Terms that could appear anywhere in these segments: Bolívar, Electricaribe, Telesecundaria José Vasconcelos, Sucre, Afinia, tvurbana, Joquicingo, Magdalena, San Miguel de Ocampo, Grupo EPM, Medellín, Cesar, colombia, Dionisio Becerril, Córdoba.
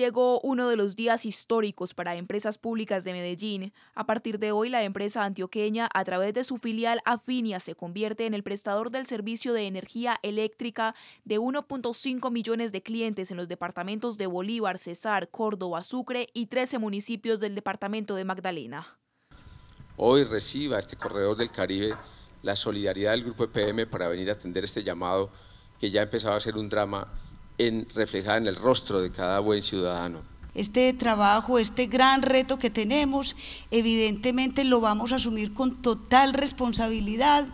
Llegó uno de los días históricos para empresas públicas de Medellín. A partir de hoy, la empresa antioqueña, a través de su filial Afinia, se convierte en el prestador del servicio de energía eléctrica de 1.5 millones de clientes en los departamentos de Bolívar, Cesar, Córdoba, Sucre y 13 municipios del departamento de Magdalena. Hoy reciba este corredor del Caribe la solidaridad del Grupo EPM para venir a atender este llamado que ya empezaba a ser un drama reflejada en el rostro de cada buen ciudadano. Este trabajo, este gran reto que tenemos, evidentemente lo vamos a asumir con total responsabilidad,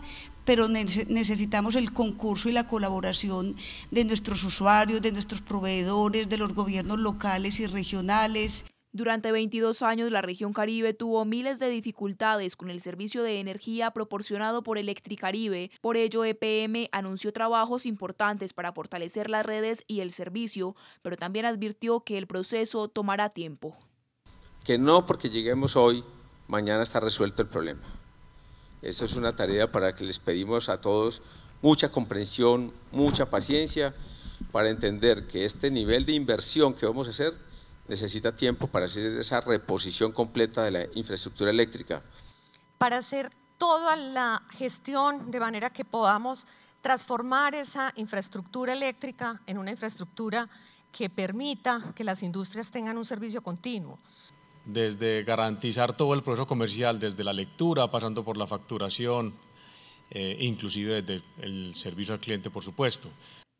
pero necesitamos el concurso y la colaboración de nuestros usuarios, de nuestros proveedores, de los gobiernos locales y regionales. Durante 22 años, la región Caribe tuvo miles de dificultades con el servicio de energía proporcionado por Electricaribe. Por ello, EPM anunció trabajos importantes para fortalecer las redes y el servicio, pero también advirtió que el proceso tomará tiempo. Que no porque lleguemos hoy, mañana está resuelto el problema. Esto es una tarea para que les pedimos a todos mucha comprensión, mucha paciencia, para entender que este nivel de inversión que vamos a hacer necesita tiempo para hacer esa reposición completa de la infraestructura eléctrica. Para hacer toda la gestión de manera que podamos transformar esa infraestructura eléctrica en una infraestructura que permita que las industrias tengan un servicio continuo. Desde garantizar todo el proceso comercial, desde la lectura, pasando por la facturación, inclusive desde el servicio al cliente, por supuesto.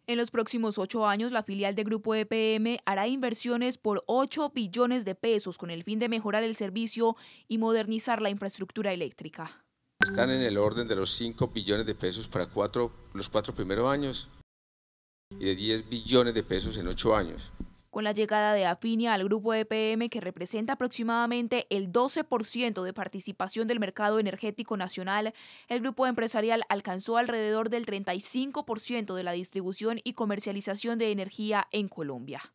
En los próximos 8 años, la filial de Grupo EPM hará inversiones por 8 billones de pesos con el fin de mejorar el servicio y modernizar la infraestructura eléctrica. Están en el orden de los 5 billones de pesos para los cuatro primeros años y de 10 billones de pesos en 8 años. Con la llegada de Afinia al Grupo EPM, que representa aproximadamente el 12% de participación del mercado energético nacional, el grupo empresarial alcanzó alrededor del 35% de la distribución y comercialización de energía en Colombia.